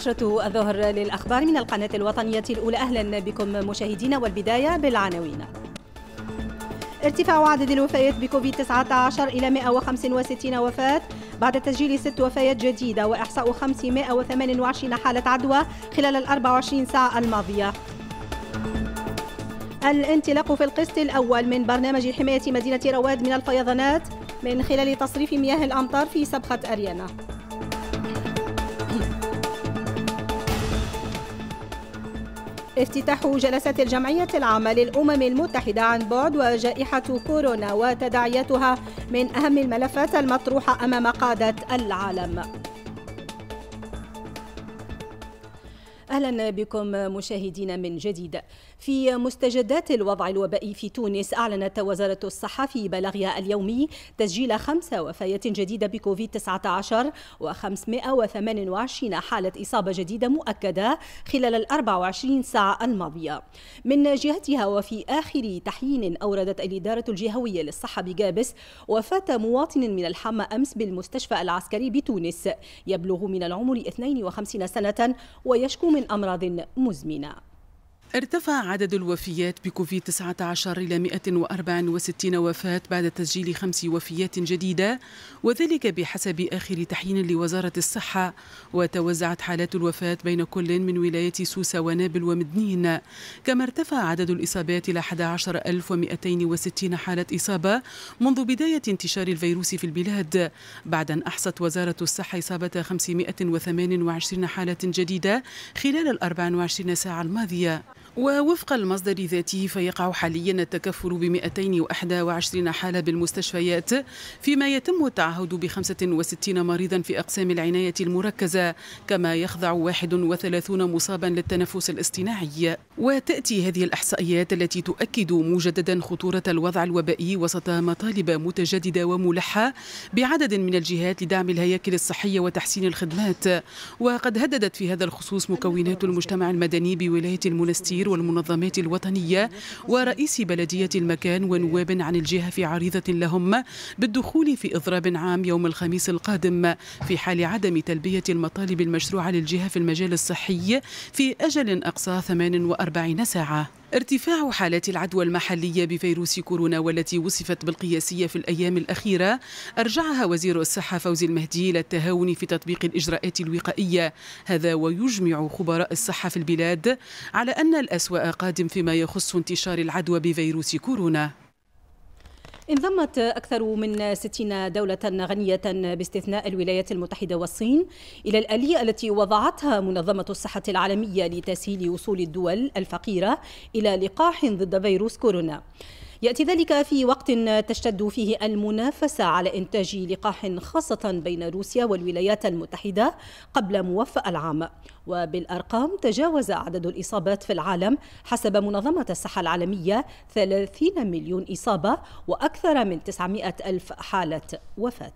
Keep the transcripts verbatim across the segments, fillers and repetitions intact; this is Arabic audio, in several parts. نشرة الظهر للأخبار من القناة الوطنية الأولى. أهلا بكم مشاهدينا، والبداية بالعناوين. ارتفاع عدد الوفيات بكوفيد تسعة عشر إلى مئة وخمسة وستين وفاة بعد تسجيل ست وفيات جديدة وإحصاء خمسمئة وثمانية وعشرين حالة عدوى خلال ال أربع وعشرين ساعة الماضية. الانطلاق في القسط الأول من برنامج حماية مدينة رواد من الفيضانات من خلال تصريف مياه الأمطار في سبخة أريانا. افتتاح جلسات الجمعية العامة للأمم المتحدة عن بعد وجائحة كورونا وتداعياتها من أهم الملفات المطروحة أمام قادة العالم. أهلا بكم مشاهدينا من جديد. في مستجدات الوضع الوبائي في تونس، أعلنت وزارة الصحة في بلاغها اليومي تسجيل خمس وفيات جديدة بكوفيد تسعة عشر وخمسمئة وثمانية وعشرين حالة إصابة جديدة مؤكدة خلال ال أربع وعشرين ساعة الماضية. من جهتها، وفي آخر تحيين أوردت الإدارة الجهوية للصحة بجابس وفاة مواطن من الحمى أمس بالمستشفى العسكري بتونس يبلغ من العمر اثنين وخمسين سنة ويشكو من أمراض مزمنة. ارتفع عدد الوفيات بكوفيد تسعة عشر إلى مئة وأربعة وستين وفاة بعد تسجيل خمس وفيات جديدة، وذلك بحسب آخر تحيين لوزارة الصحة. وتوزعت حالات الوفاة بين كل من ولايات سوسة ونابل ومدنين. كما ارتفع عدد الإصابات إلى أحد عشر ألف ومئتين وستين حالة إصابة منذ بداية انتشار الفيروس في البلاد، بعد أن أحصت وزارة الصحة إصابة خمسمئة وثمانية وعشرين حالة جديدة خلال ال أربع وعشرين ساعة الماضية. ووفق المصدر ذاته، فيقع حاليا التكفل ب مئتين وواحد وعشرين حالة بالمستشفيات، فيما يتم التعهد ب خمسة وستين مريضا في أقسام العناية المركزة، كما يخضع واحد وثلاثين مصابا للتنفس الاصطناعي. وتأتي هذه الإحصائيات التي تؤكد مجددا خطورة الوضع الوبائي وسط مطالب متجددة وملحة بعدد من الجهات لدعم الهياكل الصحية وتحسين الخدمات. وقد هددت في هذا الخصوص مكونات المجتمع المدني بولاية المنستير والمنظمات الوطنية ورئيس بلدية المكان ونواب عن الجهة في عريضة لهم بالدخول في إضراب عام يوم الخميس القادم في حال عدم تلبية المطالب المشروعة للجهة في المجال الصحي في أجل أقصى ثمان وأربعين ساعة. ارتفاع حالات العدوى المحلية بفيروس كورونا والتي وصفت بالقياسية في الأيام الأخيرة أرجعها وزير الصحة فوزي المهدي إلى التهاون في تطبيق الإجراءات الوقائية. هذا ويجمع خبراء الصحة في البلاد على أن الأسوأ قادم فيما يخص انتشار العدوى بفيروس كورونا. انضمت أكثر من ستين دولة غنية باستثناء الولايات المتحدة والصين إلى الآلية التي وضعتها منظمة الصحة العالمية لتسهيل وصول الدول الفقيرة إلى لقاح ضد فيروس كورونا. يأتي ذلك في وقت تشتد فيه المنافسة على إنتاج لقاح، خاصة بين روسيا والولايات المتحدة قبل موافق العام. وبالأرقام، تجاوز عدد الإصابات في العالم حسب منظمة الصحة العالمية ثلاثين مليون إصابة وأكثر من تسعمئة ألف حالة وفاة.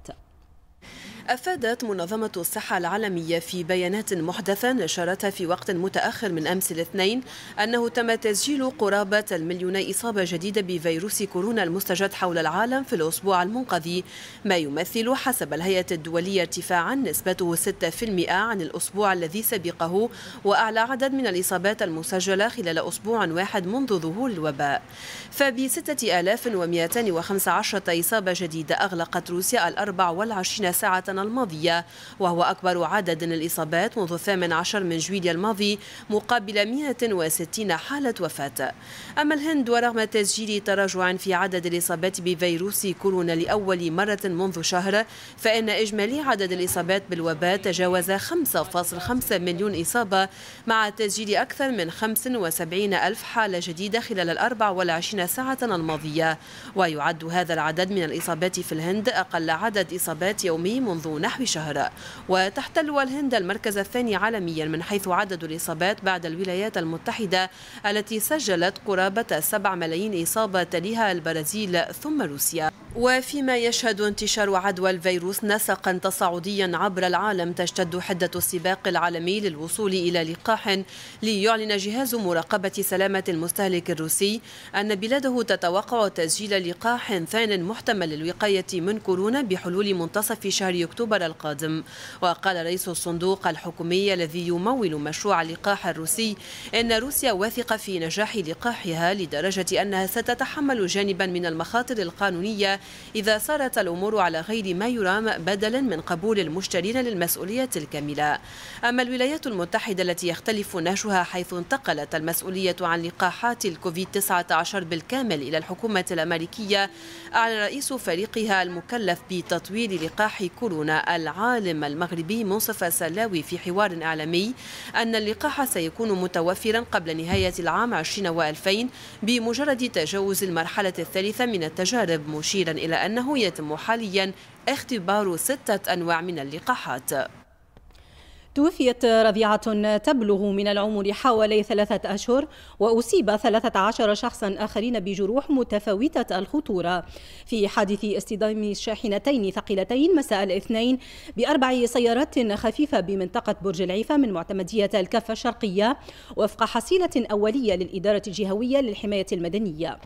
أفادت منظمة الصحة العالمية في بيانات محدثة نشرتها في وقت متأخر من أمس الاثنين أنه تم تسجيل قرابة المليوني إصابة جديدة بفيروس كورونا المستجد حول العالم في الأسبوع المنقضي، ما يمثل حسب الهيئة الدولية ارتفاعا نسبته ستة بالمئة عن الأسبوع الذي سبقه، وأعلى عدد من الإصابات المسجلة خلال أسبوع واحد منذ ظهور الوباء. فب ستة آلاف ومئتين وخمسة عشر إصابة جديدة أغلقت روسيا ال أربع وعشرين ساعة الماضية، وهو أكبر عدد من الإصابات منذ الثامن عشر من جويلية الماضي، مقابل مئة وستين حالة وفاة. أما الهند، ورغم تسجيل تراجع في عدد الإصابات بفيروس كورونا لأول مرة منذ شهر، فإن إجمالي عدد الإصابات بالوباء تجاوز خمسة فاصلة خمسة مليون إصابة، مع تسجيل أكثر من خمسة وسبعين ألف حالة جديدة خلال ال أربع وعشرين ساعة الماضية. ويعد هذا العدد من الإصابات في الهند أقل عدد إصابات يومي منذ نحو شهر. وتحتل الهند المركز الثاني عالميا من حيث عدد الإصابات بعد الولايات المتحدة التي سجلت قرابة سبعة ملايين إصابة، تليها البرازيل ثم روسيا. وفيما يشهد انتشار عدوى الفيروس نسقا تصاعديا عبر العالم، تشتد حدة السباق العالمي للوصول إلى لقاح. ليعلن جهاز مراقبة سلامة المستهلك الروسي أن بلاده تتوقع تسجيل لقاح ثان محتمل للوقاية من كورونا بحلول منتصف شهر أكتوبر القادم. وقال رئيس الصندوق الحكومي الذي يمول مشروع اللقاح الروسي إن روسيا واثقة في نجاح لقاحها لدرجة أنها ستتحمل جانبا من المخاطر القانونية إذا صارت الأمور على غير ما يرام، بدلا من قبول المشترين للمسؤولية الكاملة. أما الولايات المتحدة التي يختلف نهجها، حيث انتقلت المسؤولية عن لقاحات الكوفيد تسعة عشر بالكامل إلى الحكومة الأمريكية، أعلن رئيس فريقها المكلف بتطوير لقاح كورونا العالم المغربي منصف سلاوي في حوار إعلامي أن اللقاح سيكون متوفرا قبل نهاية العام ألفين وعشرين بمجرد تجاوز المرحلة الثالثة من التجارب، مشيرا إلى أنه يتم حاليا اختبار ستة أنواع من اللقاحات. توفيت رضيعة تبلغ من العمر حوالي ثلاثة أشهر وأصيب ثلاثة عشر شخصا آخرين بجروح متفاوتة الخطورة في حادث اصطدام شاحنتين ثقيلتين مساء الاثنين بأربع سيارات خفيفة بمنطقة برج العيفة من معتمدية الكفة الشرقية، وفق حصيلة أولية للإدارة الجهوية للحماية المدنية.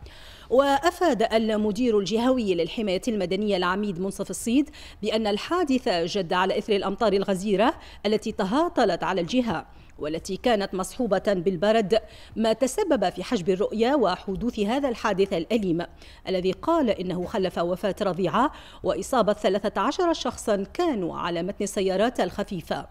وأفاد المدير الجهوي للحماية المدنية العميد منصف الصيد بأن الحادث جد على إثر الأمطار الغزيرة التي تهاطلت على الجهة والتي كانت مصحوبة بالبرد، ما تسبب في حجب الرؤية وحدوث هذا الحادث الأليم الذي قال إنه خلف وفاة رضيعة وإصابة ثلاثة عشر شخصا كانوا على متن السيارات الخفيفة.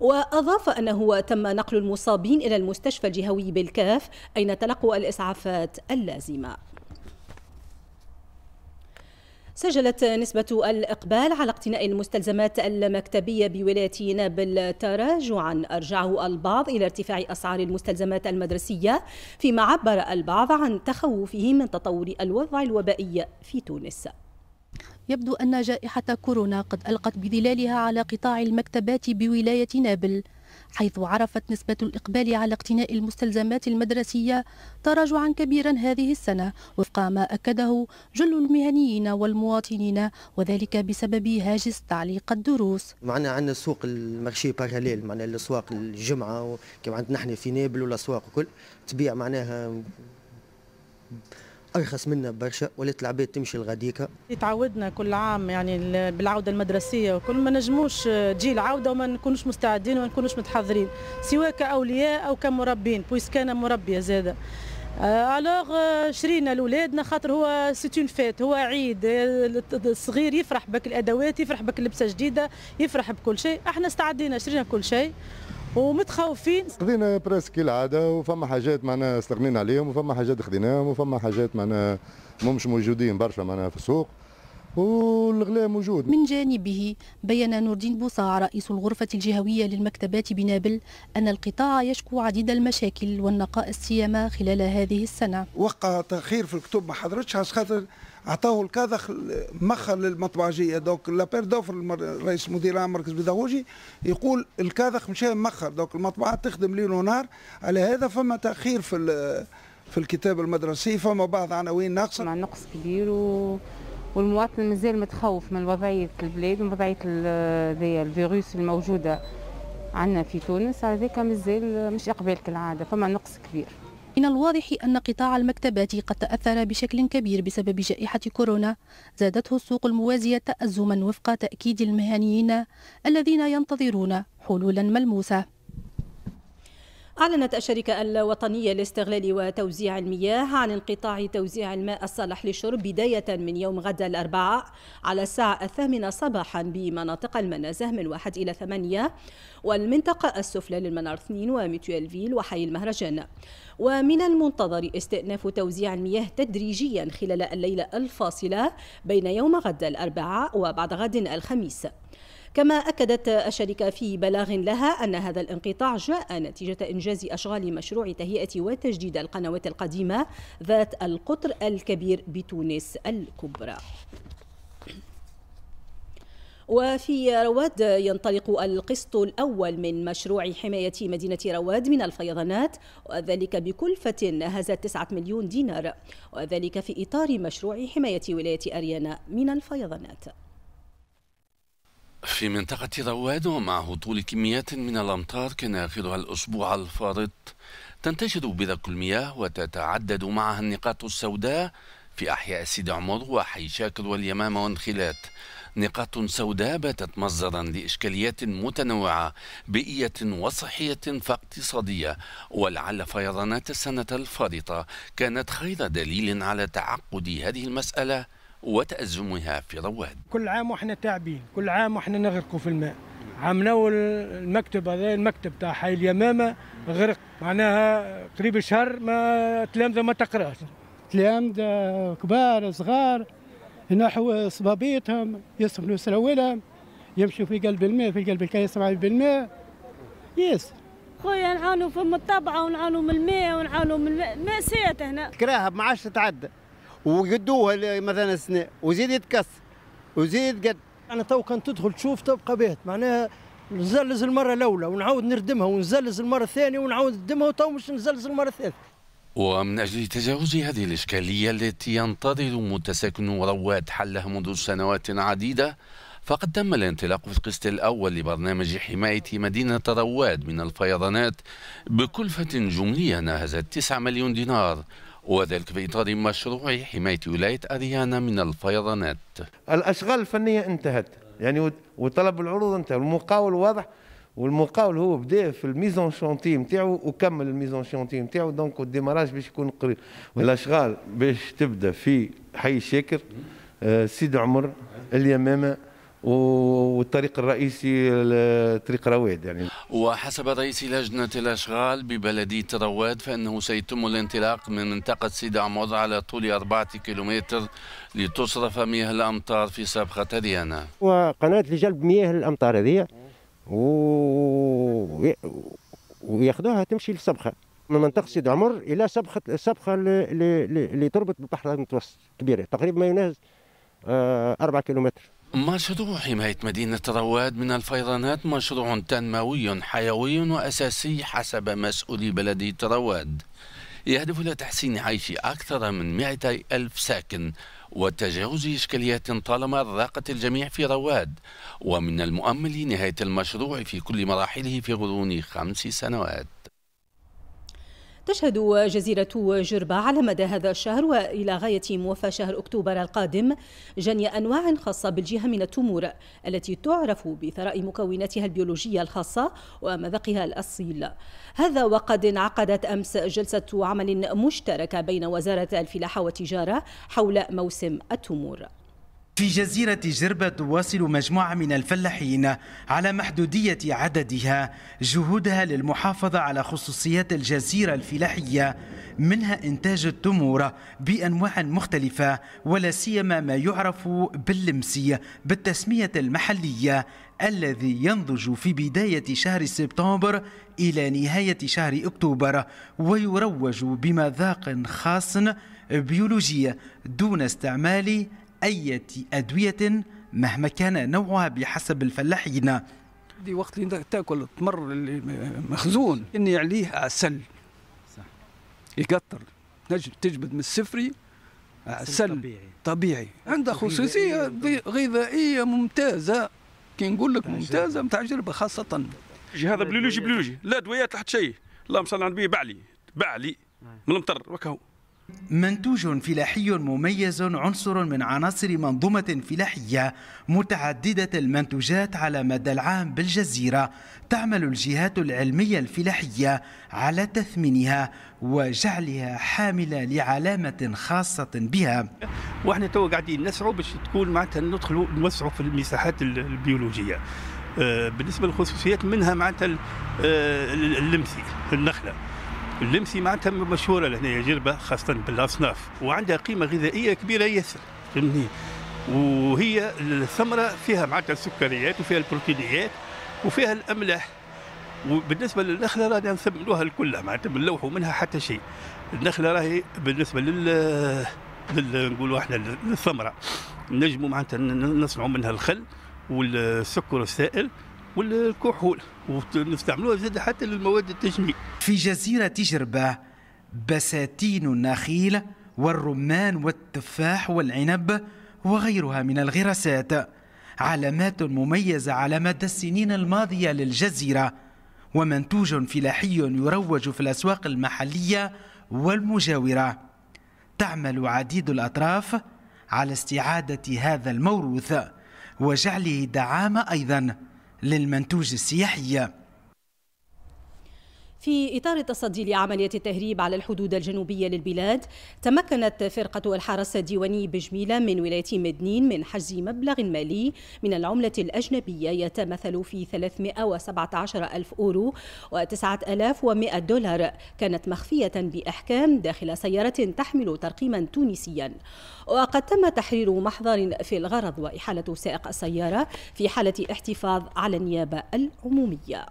وأضاف أنه تم نقل المصابين إلى المستشفى الجهوي بالكاف أين تلقوا الإسعافات اللازمة. سجلت نسبة الإقبال على اقتناء المستلزمات المكتبية بولاية نابل تراجعا أرجعه البعض إلى ارتفاع أسعار المستلزمات المدرسية، فيما عبر البعض عن تخوفه من تطور الوضع الوبائي في تونس. يبدو أن جائحة كورونا قد ألقت بظلالها على قطاع المكتبات بولاية نابل، حيث عرفت نسبة الإقبال على اقتناء المستلزمات المدرسية تراجعا كبيرا هذه السنة، وفق ما أكده جل المهنيين والمواطنين، وذلك بسبب هاجس تعليق الدروس. معنا عندنا سوق المارشي باراليل، معنا الأسواق الجمعة كما عندنا نحن في نابل، والأسواق كل تبيع معناها أرخص منا برشا، ولات العباد تمشي لغاديكا. تعودنا كل عام يعني بالعودة المدرسية وكل، ما نجموش تجي العودة وما نكونوش مستعدين وما نكونوش متحضرين، سواء كأولياء أو كمربين، بويس كان مربية زادة. ألوغ شرينا لولادنا خاطر هو سيتون فات، هو عيد، الصغير يفرح بك الأدوات، يفرح بك لبسة جديدة، يفرح بكل شيء، احنا استعدينا شرينا كل شيء ومتخوفين. خذينا براسك كالعاده، وفما حاجات معنا استغنينا عليهم، وفما حاجات خذيناهم، وفما حاجات معنا مش موجودين برشا معنا في السوق، والغلاء موجود. من جانبه بيّن نور الدين بوصاع رئيس الغرفة الجهوية للمكتبات بنابل أن القطاع يشكو عديد المشاكل والنقائص سيما خلال هذه السنة. وقع تأخير في الكتب ما حضرتش على خاطر عطاوه الكادخ مخر للمطبعجية، دوك لابير دوفر رئيس مدير عام مركز بيداغوجي يقول الكادخ مشى مخر، دوك المطبعات تخدم ليل ونهار على هذا. فما تأخير في في الكتاب المدرسي، فما بعض عناوين ناقصة، مع نقص كبير، و والمواطن مازال متخوف من وضعية البلاد ومن وضعية الفيروس الموجودة عندنا في تونس، على ذلك مازال مش إقبال كالعادة، فما نقص كبير. من الواضح أن قطاع المكتبات قد تأثر بشكل كبير بسبب جائحة كورونا، زادته السوق الموازية تأزما وفق تأكيد المهنيين الذين ينتظرون حلولا ملموسة. أعلنت الشركة الوطنية لاستغلال وتوزيع المياه عن انقطاع توزيع الماء الصالح للشرب بداية من يوم غدا الأربعاء على الساعة الثامنة صباحا بمناطق المنازه من واحد إلى ثمانية والمنطقة السفلى للمنار اثنين وميتويلفيل وحي المهرجان. ومن المنتظر استئناف توزيع المياه تدريجيا خلال الليلة الفاصلة بين يوم غدا الأربعاء وبعد غد الخميس. كما أكدت الشركة في بلاغ لها أن هذا الانقطاع جاء نتيجة إنجاز أشغال مشروع تهيئة وتجديد القنوات القديمة ذات القطر الكبير بتونس الكبرى. وفي رواد ينطلق القسط الأول من مشروع حماية مدينة رواد من الفيضانات، وذلك بكلفة ناهزت تسعة مليون دينار، وذلك في إطار مشروع حماية ولاية أريانا من الفيضانات. في منطقة رواد ومع هطول كميات من الأمطار كان آخرها الأسبوع الفارط، تنتشر برك المياه وتتعدد معها النقاط السوداء في أحياء سيد عمر وحي شاكر واليمامة وانخلات، نقاط سوداء باتت مصدرا لإشكاليات متنوعة بيئية وصحية فاقتصادية، ولعل فيضانات السنة الفارطة كانت خير دليل على تعقد هذه المسألة وتأزمها في رواد. كل عام وإحنا تعبين، كل عام وإحنا نغرقوا في الماء. عامنا المكتب هذا المكتب تاع حي اليمامة غرق، معناها قريب شهر ما تلامذة ما تقراش، تلامذة كبار صغار ينحوا صبابيتهم، يسخنوا سراولهم، يمشوا في قلب الماء، في قلب الكيس مع بالماء. يس خويا نعاونوا فم الطبعة ونعاونوا من الماء ونعاونوا من المأسات هنا. كراهب ما عادش تتعدى ويقدوها مثلا السنة وزيد يتكسر وزيد قد. أنا تو كان تدخل تشوف تبقى بيت، معناها نزلز المرة الأولى ونعاود نردمها ونزلز المرة الثانية ونعاود نردمها وتو مش نزلز المرة الثالثة. ومن أجل تجاوز هذه الإشكالية التي ينتظر متساكن رواد حلها منذ سنوات عديدة، فقد تم الانطلاق في القسط الأول لبرنامج حماية مدينة رواد من الفيضانات بكلفة جملية ناهزت تسعة مليون دينار، وذلك في إطار مشروع حماية ولاية أريانا من الفيضانات. الأشغال الفنية انتهت يعني وطلب العروض انتهى، المقاول واضح، والمقاول هو بدا في الميزون شونتي نتاعو وكمل الميزون شونتي نتاعو، دونك الديماراج باش يكون قريب. والاشغال باش تبدا في حي شاكر، سيد عمر، اليمامه والطريق الرئيسي طريق رواد يعني. وحسب رئيس لجنه الاشغال ببلديه رواد فانه سيتم الانطلاق من منطقه سيد عمر على طول اربعه كيلومتر لتصرف مياه الامطار في صبغه ريانا. وقناه لجلب مياه الامطار هذه و وياخذوها تمشي لصبخه من منطقه سيد عمر الى صبخه صبخه اللي تربط بالبحر المتوسط، كبيره تقريبا ما يناهز أربعة كيلومتر. مشروع حماية مدينة رواد من الفيضانات مشروع تنموي حيوي وأساسي حسب مسؤولي بلدية رواد، يهدف إلى تحسين عيش أكثر من مئتي ألف ساكن وتجاوز إشكاليات طالما راقت الجميع في رواد، ومن المؤمل نهاية المشروع في كل مراحله في غضون خمس سنوات. تشهد جزيرة جربة على مدى هذا الشهر وإلى غاية موفى شهر أكتوبر القادم جني أنواع خاصة بالجهة من التمور التي تعرف بثراء مكوناتها البيولوجية الخاصة ومذاقها الأصيل. هذا وقد انعقدت أمس جلسة عمل مشتركة بين وزارة الفلاحة والتجارة حول موسم التمور. في جزيرة جربة تواصل مجموعة من الفلاحين على محدودية عددها جهودها للمحافظة على خصوصيات الجزيرة الفلاحية، منها إنتاج التمور بأنواع مختلفة ولا سيما ما يعرف باللمسي بالتسمية المحلية الذي ينضج في بداية شهر سبتمبر إلى نهاية شهر أكتوبر ويروج بمذاق خاص بيولوجي دون استعمال أي أدوية مهما كان نوعها بحسب الفلاحين. دي وقت اللي تاكل التمر مخزون إني عليه عسل صح يقطر، نجم تجبد من السفري عسل طبيعي, طبيعي. عنده خصوصية غذائية ممتازة، كي نقول لك ممتازة متاع جربة خاصة. هذا بلولوجي بلولوجي لا دويات لا حتى شيء، اللهم صل على النبي بعلي بعلي من المطر وكهو. منتوج فلاحي مميز عنصر من عناصر منظومة فلاحية متعددة المنتوجات على مدى العام بالجزيرة، تعمل الجهات العلمية الفلاحية على تثمينها وجعلها حاملة لعلامة خاصة بها. واحنا تو قاعدين نسعوا باش تكون معناتها ندخلوا نوسعوا في المساحات البيولوجية. بالنسبة للخصوصيات منها معناتها اللمسي النخلة. اللمسي معناتها مشهوره لهنا جربه خاصه بالاصناف وعندها قيمه غذائيه كبيره ياسر، فهمتني، وهي الثمره فيها معناتها السكريات وفيها البروتينيات وفيها الاملاح. وبالنسبه للنخله رانا نثمنوها الكلها معناتها بنلوحوا منها حتى شيء. النخله راهي بالنسبه لل لل نقولوا احنا للثمره نجموا معناتها نصنعوا منها الخل والسكر السائل والكحول ونستعملوها زاد حتى للمواد التجميل. في جزيرة جربة بساتين النخيل والرمان والتفاح والعنب وغيرها من الغراسات، علامات مميزة على مدى السنين الماضية للجزيرة ومنتوج فلاحي يروج في الأسواق المحلية والمجاورة. تعمل عديد الأطراف على استعادة هذا الموروث وجعله دعامة أيضا للمنتوج السياحي. في إطار التصدي لعملية التهريب على الحدود الجنوبية للبلاد، تمكنت فرقة الحرس الديواني بجميلة من ولاية مدنين من حجز مبلغ مالي من العملة الأجنبية يتمثل في ثلاثمئة وسبعة عشر ألف أورو وتسعة آلاف ومئة دولار كانت مخفية بأحكام داخل سيارة تحمل ترقيما تونسيا، وقد تم تحرير محظر في الغرض وإحالة سائق السيارة في حالة احتفاظ على النيابة العمومية.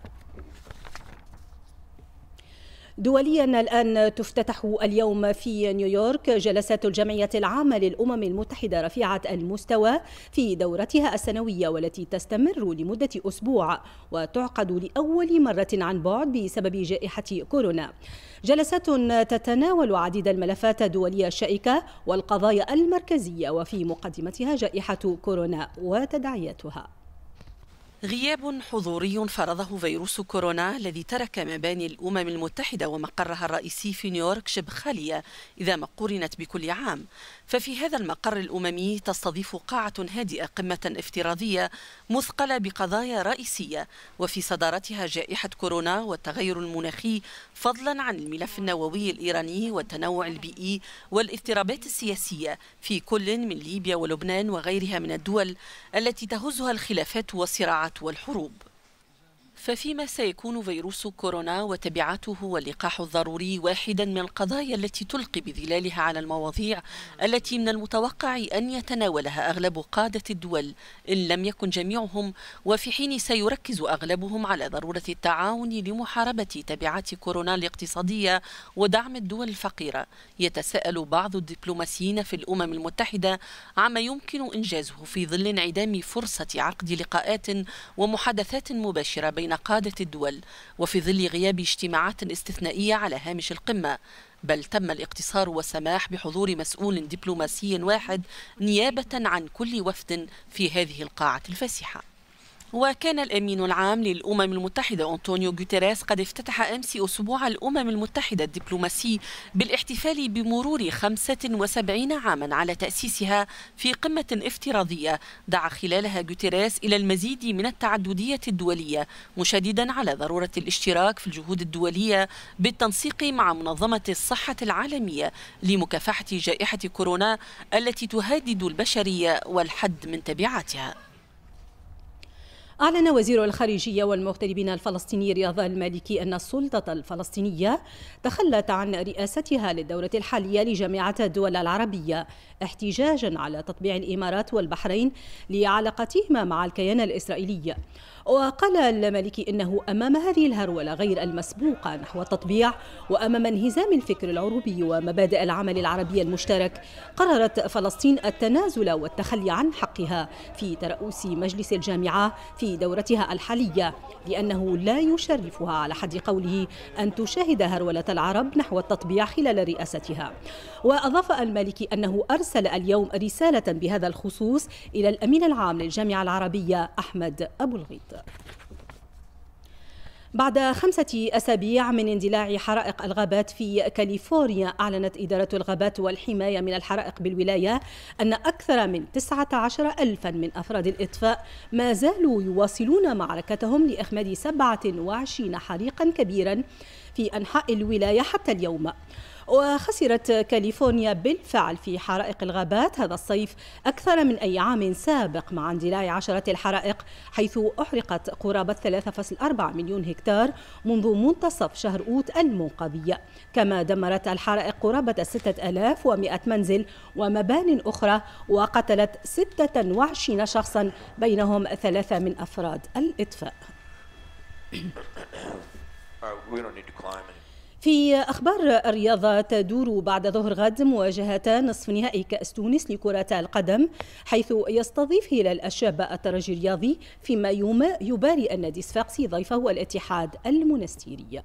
دوليا الآن تفتتح اليوم في نيويورك جلسات الجمعية العامة للأمم المتحدة رفيعة المستوى في دورتها السنوية والتي تستمر لمدة أسبوع وتعقد لأول مرة عن بعد بسبب جائحة كورونا. جلسات تتناول عديد الملفات الدولية الشائكة والقضايا المركزية وفي مقدمتها جائحة كورونا وتداعياتها. غياب حضوري فرضه فيروس كورونا الذي ترك مباني الأمم المتحدة ومقرها الرئيسي في نيويورك شبه خالية إذا ما قورنت بكل عام، ففي هذا المقر الأممي تستضيف قاعة هادئة قمة افتراضية مثقلة بقضايا رئيسية وفي صدارتها جائحة كورونا والتغير المناخي، فضلا عن الملف النووي الإيراني والتنوع البيئي والاضطرابات السياسية في كل من ليبيا ولبنان وغيرها من الدول التي تهزها الخلافات والصراعات والحروب. ففيما سيكون فيروس كورونا وتبعاته واللقاح الضروري واحدا من القضايا التي تلقي بظلالها على المواضيع التي من المتوقع أن يتناولها أغلب قادة الدول إن لم يكن جميعهم، وفي حين سيركز أغلبهم على ضرورة التعاون لمحاربة تبعات كورونا الاقتصادية ودعم الدول الفقيرة. يتساءل بعض الدبلوماسيين في الأمم المتحدة عما يمكن إنجازه في ظل انعدام فرصة عقد لقاءات ومحادثات مباشرة بين قادة الدول وفي ظل غياب اجتماعات استثنائية على هامش القمة، بل تم الاقتصار والسماح بحضور مسؤول دبلوماسي واحد نيابة عن كل وفد في هذه القاعة الفسيحة. وكان الأمين العام للأمم المتحدة أنطونيو غوتيريس قد افتتح أمس أسبوع الأمم المتحدة الدبلوماسي بالاحتفال بمرور خمسة وسبعين عاما على تأسيسها في قمة افتراضية دعا خلالها غوتيريس إلى المزيد من التعددية الدولية، مشددا على ضرورة الاشتراك في الجهود الدولية بالتنسيق مع منظمة الصحة العالمية لمكافحة جائحة كورونا التي تهدد البشرية والحد من تبعاتها. أعلن وزير الخارجية والمغتربين الفلسطيني رياض المالكي أن السلطة الفلسطينية تخلت عن رئاستها للدورة الحالية لجامعة الدول العربية احتجاجا على تطبيع الإمارات والبحرين لعلاقتهما مع الكيان الإسرائيلي. وقال المالكي إنه أمام هذه الهرولة غير المسبوقة نحو التطبيع وأمام انهزام الفكر العروبي ومبادئ العمل العربي المشترك، قررت فلسطين التنازل والتخلي عن حقها في ترأس مجلس الجامعة في دورتها الحالية لأنه لا يشرفها على حد قوله أن تشاهد هرولة العرب نحو التطبيع خلال رئاستها. وأضاف المالكي أنه أرسل اليوم رسالة بهذا الخصوص إلى الأمين العام للجامعة العربية أحمد أبو الغيط. بعد خمسة أسابيع من اندلاع حرائق الغابات في كاليفورنيا، أعلنت إدارة الغابات والحماية من الحرائق بالولاية أن أكثر من تسعة عشر ألفا من أفراد الإطفاء ما زالوا يواصلون معركتهم لإخماد سبعة وعشرين حريقا كبيرا في أنحاء الولاية حتى اليوم. وخسرت كاليفورنيا بالفعل في حرائق الغابات هذا الصيف أكثر من أي عام سابق مع اندلاع عشرات الحرائق، حيث أحرقت قرابة ثلاثة فاصلة أربعة مليون هكتار منذ منتصف شهر أوت المنقضي، كما دمرت الحرائق قرابة ستة آلاف ومئة منزل ومبان أخرى وقتلت ستة وعشرين شخصا بينهم ثلاثة من أفراد الإطفاء. في أخبار الرياضة، تدور بعد ظهر غد مواجهة نصف نهائي كأس تونس لكرة القدم، حيث يستضيف هلال الشاب الترجي الرياضي، فيما يباري النادي الصفاقسي ضيفه الاتحاد المنستيري.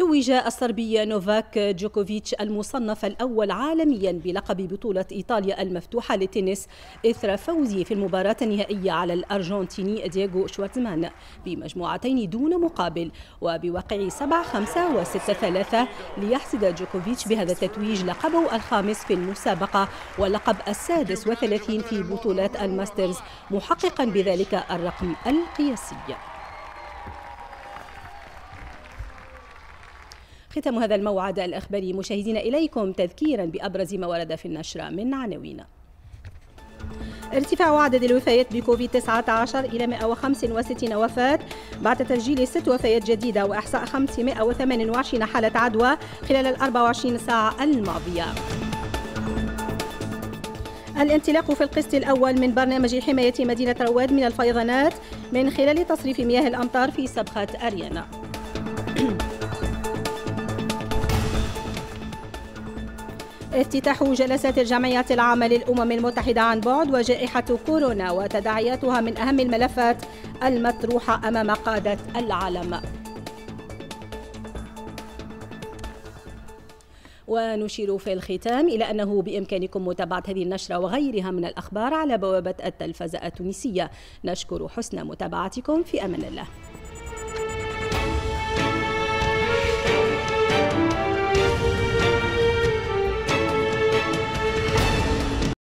توج الصربي نوفاك جوكوفيتش المصنف الأول عالميا بلقب بطولة إيطاليا المفتوحة للتنس إثر فوزه في المباراة النهائية على الأرجنتيني دييغو شوارتزمان بمجموعتين دون مقابل وبواقع سبعة خمسة و ستة ثلاثة ليحصد جوكوفيتش بهذا التتويج لقبه الخامس في المسابقة واللقب السادس وثلاثين في بطولات الماسترز، محققا بذلك الرقم القياسي. ختام هذا الموعد الإخباري مشاهدينا إليكم تذكيرا بأبرز ما ورد في النشرة من عناوين. ارتفاع عدد الوفيات بكوفيد تسعة عشر إلى مئة وخمسة وستين وفاة بعد تسجيل ست وفيات جديدة وإحصاء خمسمئة وثمانية وعشرين حالة عدوى خلال ال أربع وعشرين ساعة الماضية. الانطلاق في القسط الأول من برنامج حماية مدينة رواد من الفيضانات من خلال تصريف مياه الأمطار في صبغة أريانا. افتتاح جلسات الجمعية العامة للأمم المتحدة عن بعد وجائحة كورونا وتداعياتها من أهم الملفات المطروحة أمام قادة العالم. ونشير في الختام إلى أنه بإمكانكم متابعة هذه النشرة وغيرها من الأخبار على بوابة التلفزة التونسية. نشكر حسن متابعتكم، في أمان الله.